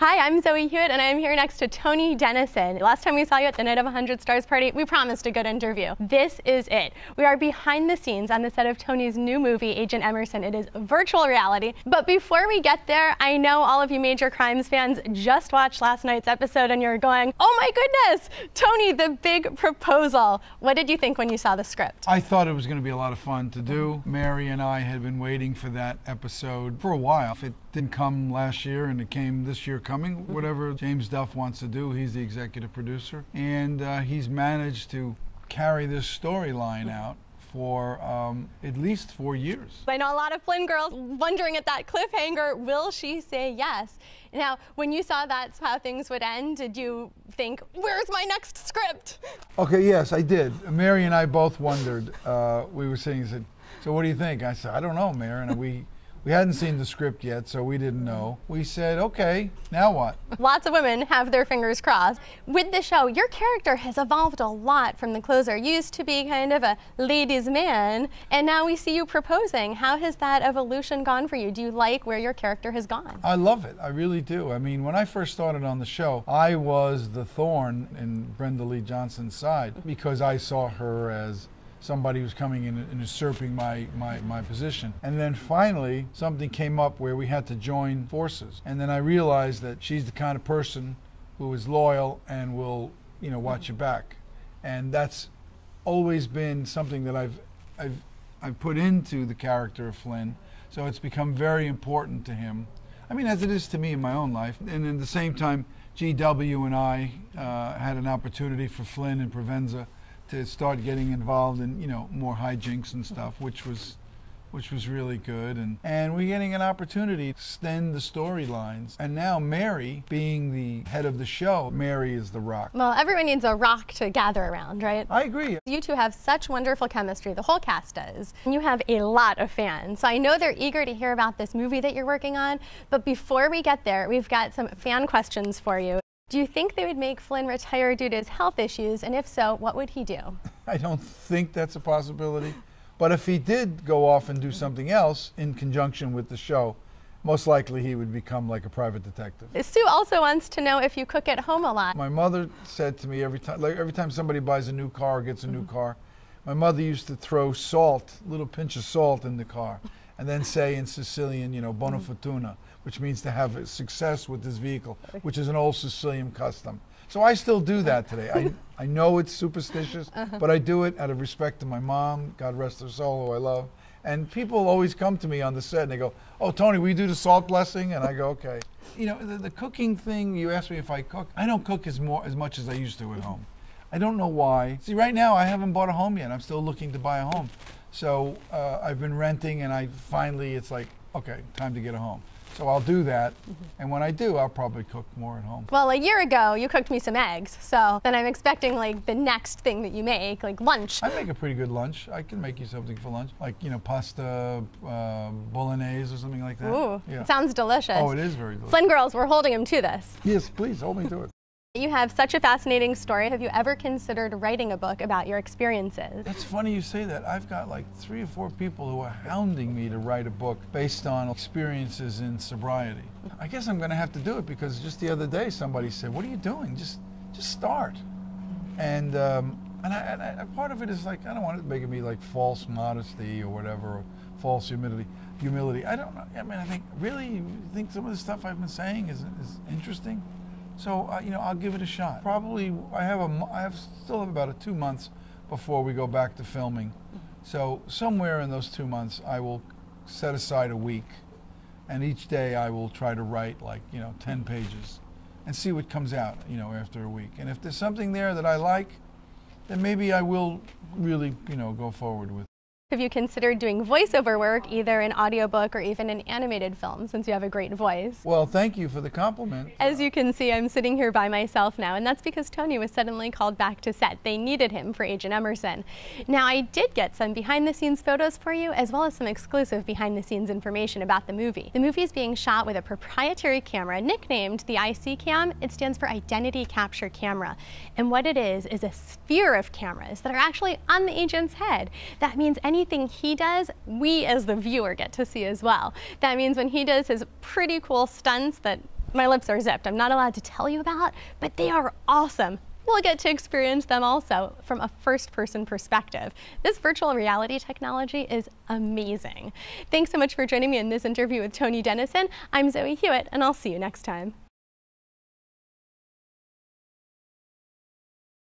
Hi, I'm Zoe Hewitt, and I'm here next to Tony Denison. Last time we saw you at the Night of 100 Stars party, we promised a good interview. This is it. We are behind the scenes on the set of Tony's new movie, Agent Emerson. It is virtual reality. But before we get there, I know all of you Major Crimes fans just watched last night's episode, and you're going, oh my goodness, Tony, the big proposal. What did you think when you saw the script? I thought it was going to be a lot of fun to do. Mary and I had been waiting for that episode for a while. It didn't come last year, and it came this year coming. Whatever James Duff wants to do, he's the executive producer. And he's managed to carry this storyline out for at least 4 years. I know a lot of Flynn girls wondering at that cliffhanger, will she say yes? Now, when you saw that's how things would end, did you think, where's my next script? Okay, yes, I did. Mary and I both wondered. We were sitting and said, so what do you think? I said, I don't know, Mary. And we hadn't seen the script yet, so we didn't know. We said, okay, now what? Lots of women have their fingers crossed. With the show, your character has evolved a lot from the closer. You used to be kind of a ladies' man, and now we see you proposing. How has that evolution gone for you? Do you like where your character has gone? I love it. I really do. I mean, when I first started on the show, I was the thorn in Brenda Lee Johnson's side because I saw her as somebody was coming in and usurping my position. And then finally, something came up where we had to join forces. And then I realized that she's the kind of person who is loyal and will, you know, watch your back. And that's always been something that I've put into the character of Flynn. So it's become very important to him. I mean, as it is to me in my own life. And at the same time, GW and I had an opportunity for Flynn and Provenza to start getting involved in, you know, more hijinks and stuff, which was really good. And we're getting an opportunity to extend the storylines. And now Mary, being the head of the show, Mary is the rock. Well, everyone needs a rock to gather around, right? I agree. You two have such wonderful chemistry, the whole cast does. And you have a lot of fans. So I know they're eager to hear about this movie that you're working on. But before we get there, we've got some fan questions for you. Do you think they would make Flynn retire due to his health issues? And if so, what would he do? I don't think that's a possibility. But if he did go off and do something else in conjunction with the show, most likely he would become like a private detective. Sue also wants to know if you cook at home a lot. My mother said to me every time somebody buys a new car or gets a new car, my mother used to throw salt, a little pinch of salt in the car, and then say in Sicilian, you know, buona fortuna, which means to have success with this vehicle, which is an old Sicilian custom. So I still do that today. I know it's superstitious, but I do it out of respect to my mom, God rest her soul, who I love. And people always come to me on the set and they go, oh, Tony, will you do the salt blessing? And I go, okay. You know, the cooking thing, you asked me if I cook. I don't cook as much as I used to at home. I don't know why. See, right now I haven't bought a home yet. I'm still looking to buy a home. So I've been renting, and I finally, it's like, okay, time to get a home. So I'll do that, and when I do, I'll probably cook more at home. Well, a year ago, you cooked me some eggs, so then I'm expecting, like, the next thing that you make, like lunch. I make a pretty good lunch. I can make you something for lunch, like, you know, pasta, bolognese or something like that. Ooh, yeah. It sounds delicious. Oh, it is very delicious. Flynn girls, we're holding him to this. Yes, please, hold me to it. You have such a fascinating story. Have you ever considered writing a book about your experiences? It's funny you say that. I've got like 3 or 4 people who are hounding me to write a book based on experiences in sobriety. I guess I'm going to have to do it because just the other day somebody said, what are you doing? Just start. And part of it is like, I don't want it making me like false modesty or whatever, or false humility. I don't know. I mean, I think, really? You think some of the stuff I've been saying is interesting? So, you know, I'll give it a shot. Probably, I still have about 2 months before we go back to filming. So somewhere in those 2 months, I will set aside a week. And each day I will try to write like, you know, 10 pages and see what comes out, you know, after a week. And if there's something there that I like, then maybe I will really, you know, go forward with it. Have you considered doing voiceover work, either in audiobook or even in animated film, since you have a great voice? Well, thank you for the compliment. As you can see, I'm sitting here by myself now, and that's because Tony was suddenly called back to set. They needed him for Agent Emerson. Now, I did get some behind-the-scenes photos for you, as well as some exclusive behind-the-scenes information about the movie. The movie is being shot with a proprietary camera nicknamed the IC Cam. It stands for Identity Capture Camera. And what it is a sphere of cameras that are actually on the agent's head. That means anything he does, we as the viewer get to see as well. That means when he does his pretty cool stunts that my lips are zipped. I'm not allowed to tell you about, but they are awesome. We'll get to experience them also from a first-person perspective. This virtual reality technology is amazing. Thanks so much for joining me in this interview with Tony Denison. I'm Zoe Hewitt, and I'll see you next time.